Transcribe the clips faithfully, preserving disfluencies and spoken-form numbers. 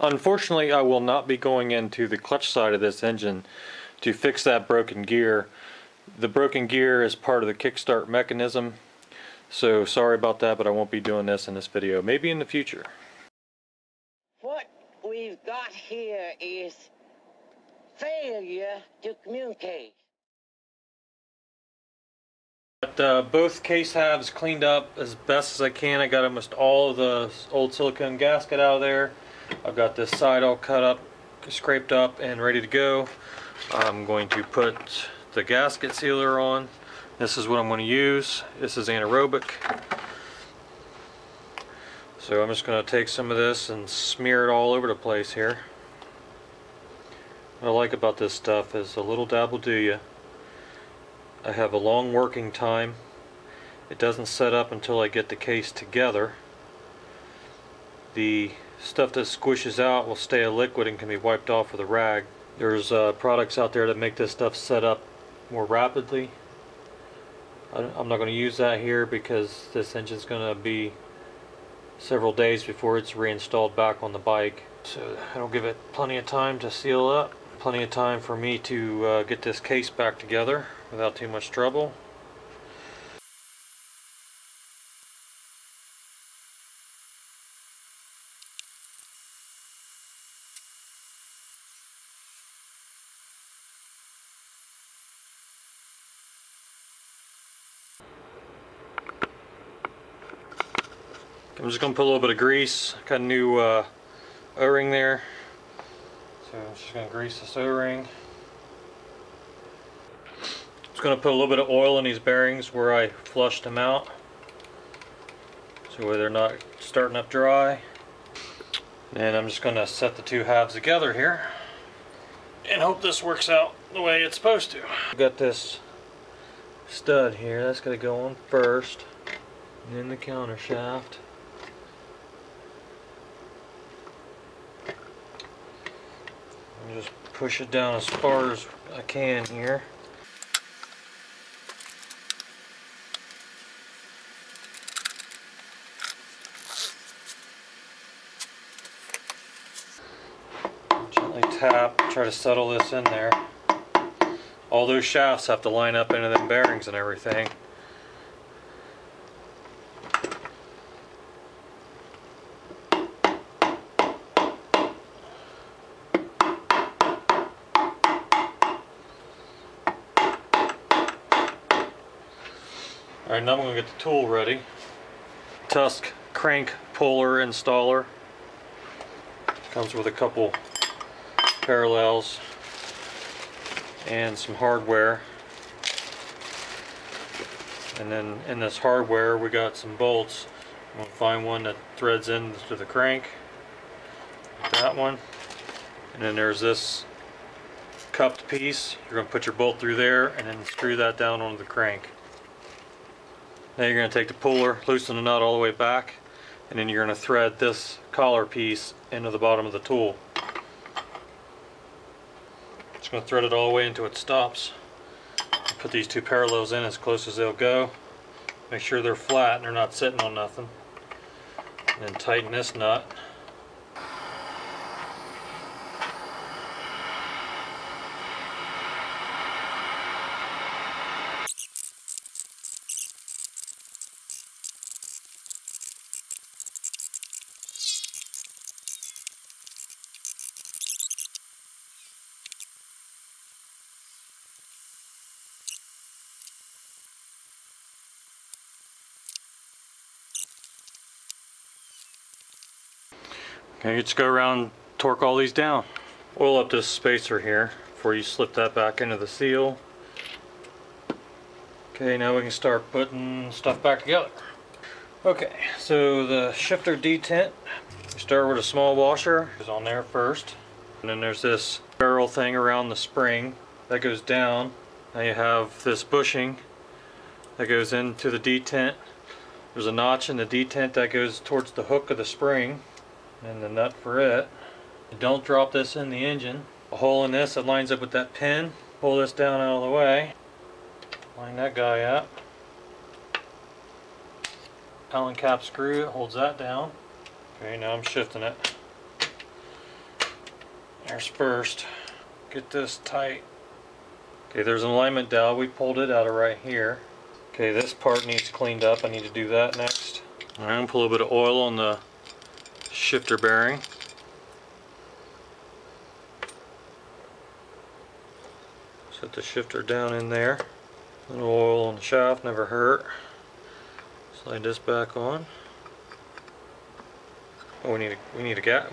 Unfortunately, I will not be going into the clutch side of this engine to fix that broken gear. The broken gear is part of the kickstart mechanism, so sorry about that, but I won't be doing this in this video. Maybe in the future. What we've got here is failure to communicate. But uh, both case halves cleaned up as best as I can. I got almost all of the old silicone gasket out of there. I've got this side all cut up, scraped up, and ready to go. I'm going to put the gasket sealer on. This is what I'm going to use. This is anaerobic. So I'm just going to take some of this and smear it all over the place here. What I like about this stuff is a little dab will do you. I have a long working time. It doesn't set up until I get the case together. The stuff that squishes out will stay a liquid and can be wiped off with a rag. There's uh, products out there that make this stuff set up more rapidly. I'm not going to use that here because this engine's going to be several days before it's reinstalled back on the bike. So that'll give it plenty of time to seal up, plenty of time for me to uh, get this case back together without too much trouble. I'm just going to put a little bit of grease. Got a new uh, O-ring there. So I'm just going to grease this O-ring. Just going to put a little bit of oil in these bearings where I flushed them out, so where they're not starting up dry. And I'm just going to set the two halves together here and hope this works out the way it's supposed to. I've got this stud here. That's going to go on first, and then the counter shaft. Just push it down as far as I can here. Gently tap, try to settle this in there. All those shafts have to line up into them bearings and everything. Alright, now I'm going to get the tool ready. Tusk crank puller installer. Comes with a couple parallels and some hardware. And then in this hardware we got some bolts. I'm going to find one that threads into the crank. That one. And then there's this cupped piece. You're going to put your bolt through there and then screw that down onto the crank. Now you're going to take the puller, loosen the nut all the way back, and then you're going to thread this collar piece into the bottom of the tool. Just going to thread it all the way until it stops. Put these two parallels in as close as they'll go. Make sure they're flat and they're not sitting on nothing. And then tighten this nut. You just go around and torque all these down. Oil up this spacer here before you slip that back into the seal. Okay, now we can start putting stuff back together. Okay, so the shifter detent, you start with a small washer. It's on there first. And then there's this barrel thing around the spring that goes down. Now you have this bushing that goes into the detent. There's a notch in the detent that goes towards the hook of the spring, and the nut for it. Don't drop this in the engine. A hole in this that lines up with that pin. Pull this down out of the way. Line that guy up. Allen cap screw that holds that down. Okay, now I'm shifting it. connectors first. Get this tight. Okay, there's an alignment dowel. We pulled it out of right here. Okay, this part needs cleaned up. I need to do that next. All right, I'm gonna put a little bit of oil on the shifter bearing. Set the shifter down in there. A little oil on the shaft, never hurt. Slide this back on. Oh, we need a, we need a ga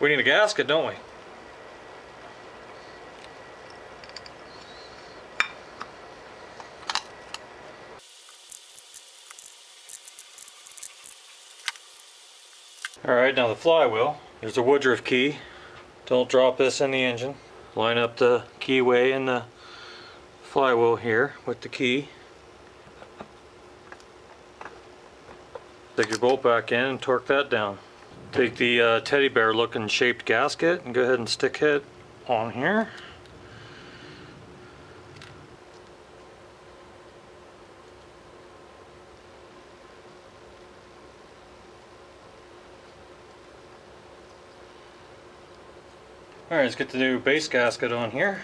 we need a gasket, don't we? All right, now the flywheel. There's the Woodruff key. Don't drop this in the engine. Line up the keyway and the flywheel here with the key. Take your bolt back in and torque that down. Take the uh, teddy bear looking shaped gasket and go ahead and stick it on here. All right, let's get the new base gasket on here.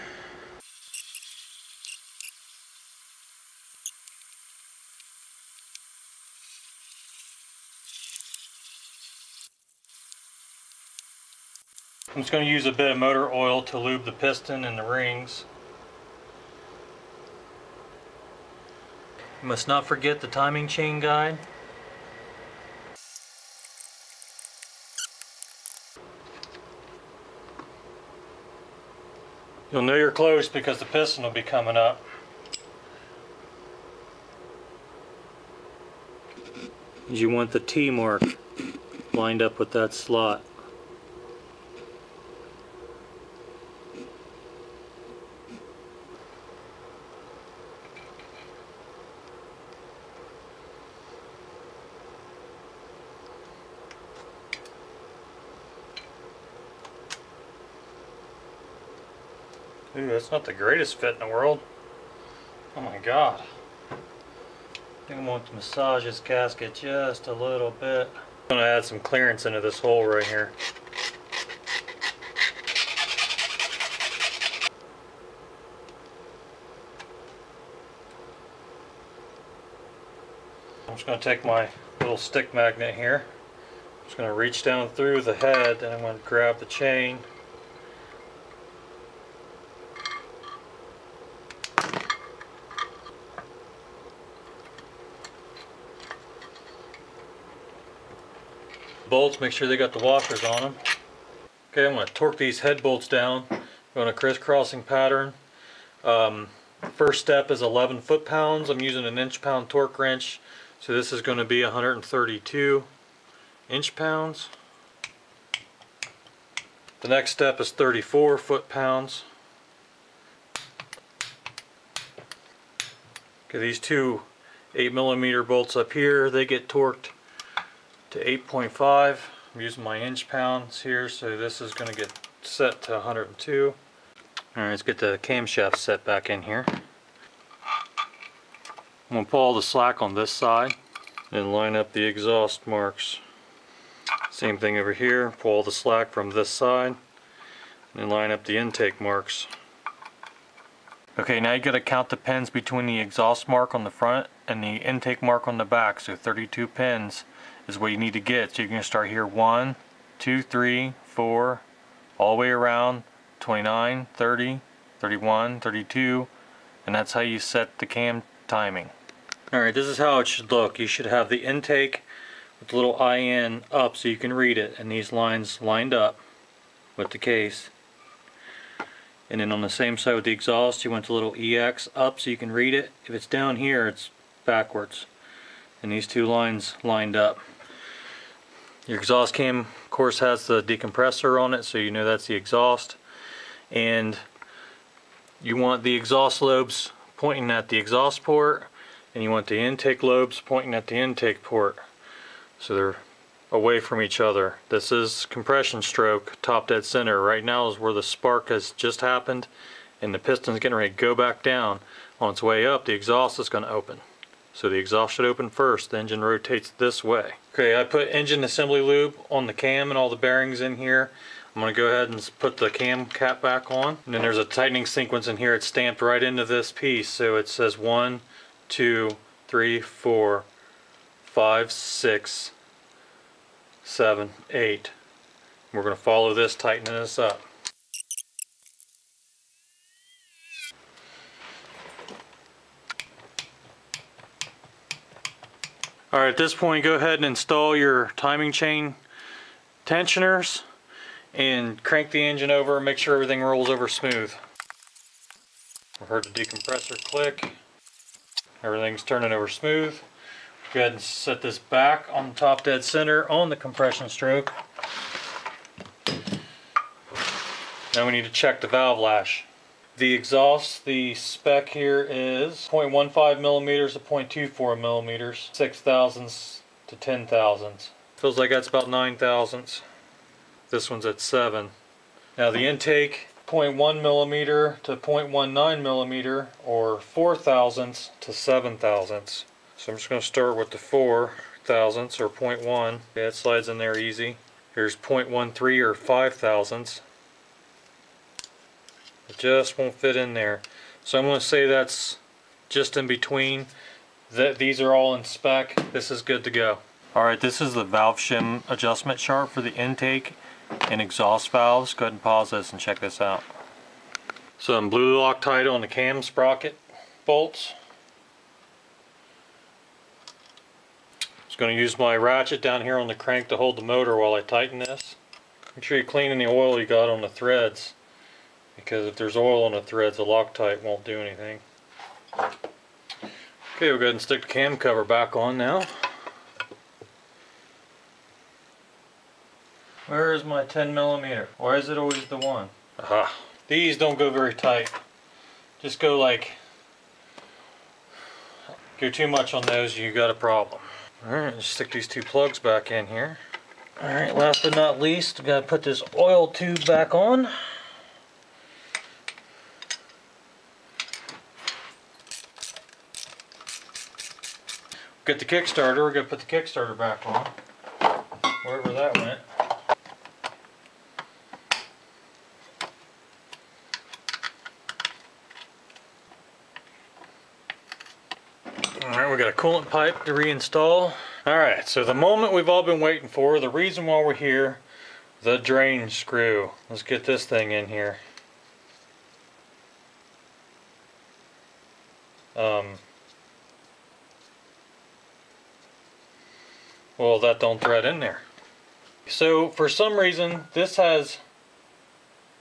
I'm just going to use a bit of motor oil to lube the piston and the rings. You must not forget the timing chain guide. You'll know you're close because the piston will be coming up. You want the T mark lined up with that slot. Ooh, that's not the greatest fit in the world. Oh my god. I think I'm going to massage this gasket just a little bit. I'm going to add some clearance into this hole right here. I'm just going to take my little stick magnet here. I'm just going to reach down through the head and I'm going to grab the chain. Bolts, make sure they got the washers on them. Okay, I'm going to torque these head bolts down. We're on a crisscrossing pattern. Um, first step is eleven foot-pounds. I'm using an inch-pound torque wrench, so this is going to be one hundred thirty-two inch-pounds. The next step is thirty-four foot-pounds. Okay, these two eight millimeter bolts up here, they get torqued to eight point five. I'm using my inch pounds here, so this is going to get set to one hundred two. Alright, let's get the camshaft set back in here. I'm going to pull all the slack on this side and line up the exhaust marks. Same thing over here, pull all the slack from this side and line up the intake marks. Okay, now you got to count the pins between the exhaust mark on the front and the intake mark on the back, so thirty-two pins is what you need to get. So you're going to start here one, two, three, four, all the way around twenty-nine, thirty, thirty-one, thirty-two, and that's how you set the cam timing. Alright, this is how it should look. You should have the intake with the little I N up so you can read it, and these lines lined up with the case. And then on the same side with the exhaust, you want the little E X up so you can read it. If it's down here, it's backwards. And these two lines lined up. Your exhaust cam, of course, has the decompressor on it, so you know that's the exhaust. And you want the exhaust lobes pointing at the exhaust port, and you want the intake lobes pointing at the intake port. So they're away from each other. This is compression stroke, top dead center. Right now is where the spark has just happened, and the piston's getting ready to go back down. On its way up, the exhaust is going to open. So the exhaust should open first, the engine rotates this way. Okay, I put engine assembly lube on the cam and all the bearings in here. I'm going to go ahead and put the cam cap back on. And then there's a tightening sequence in here. It's stamped right into this piece. So it says one, two, three, four, five, six, seven, eight. We're going to follow this, tightening this up. Alright, at this point go ahead and install your timing chain tensioners and crank the engine over and make sure everything rolls over smooth. We heard the decompressor click. Everything's turning over smooth. Go ahead and set this back on top dead center on the compression stroke. Now we need to check the valve lash. The exhaust, the spec here is zero point one five millimeters to zero point two four millimeters, six thousandths to ten thousandths. Feels like that's about nine thousandths. This one's at seven. Now the intake, zero point one millimeter to zero point one nine millimeter, or four thousandths to seven thousandths. So I'm just going to start with the four thousandths or zero point one. Yeah, it slides in there easy. Here's zero point one three or five thousandths. It just won't fit in there. So I'm going to say that's just in between. That these are all in spec. This is good to go. Alright, this is the valve shim adjustment chart for the intake and exhaust valves. Go ahead and pause this and check this out. So I'm blue Loctite on the cam sprocket bolts. Just going to use my ratchet down here on the crank to hold the motor while I tighten this. Make sure you're cleaning the oil you got on the threads, because if there's oil on the threads, the Loctite won't do anything. Okay, we'll go ahead and stick the cam cover back on now. Where is my ten millimeter? Why is it always the one? Aha. These don't go very tight. Just go like... Go too much on those, you got a problem. Alright, just stick these two plugs back in here. Alright, last but not least, I'm going to put this oil tube back on. Get the Kickstarter, we're going to put the Kickstarter back on, wherever that went. Alright, we got a coolant pipe to reinstall. Alright, so the moment we've all been waiting for, the reason why we're here, the drain screw. Let's get this thing in here. Um... Well, that don't thread in there. So for some reason this has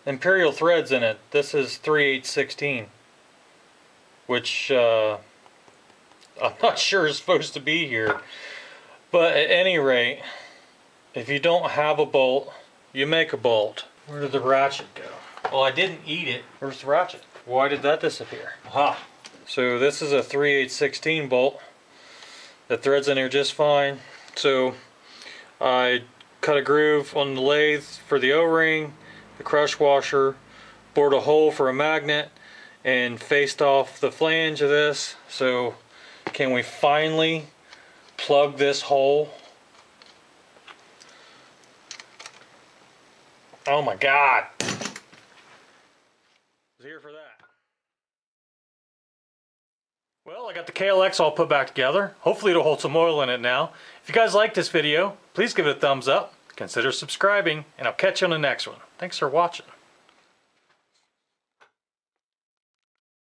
imperial threads in it. This is three eighths sixteen, which uh, I'm not sure is supposed to be here, but at any rate, if you don't have a bolt, you make a bolt. Where did the ratchet go? Well, I didn't eat it. Where's the ratchet? Why did that disappear? Aha. So this is a three eighths sixteen bolt that threads in here just fine. So I cut a groove on the lathe for the O-ring, the crush washer, bored a hole for a magnet, and faced off the flange of this. So can we finally plug this hole? Oh my God! I was here for that. Well, I got the K L X all put back together. Hopefully it'll hold some oil in it now. If you guys like this video, please give it a thumbs up, consider subscribing, and I'll catch you on the next one. Thanks for watching.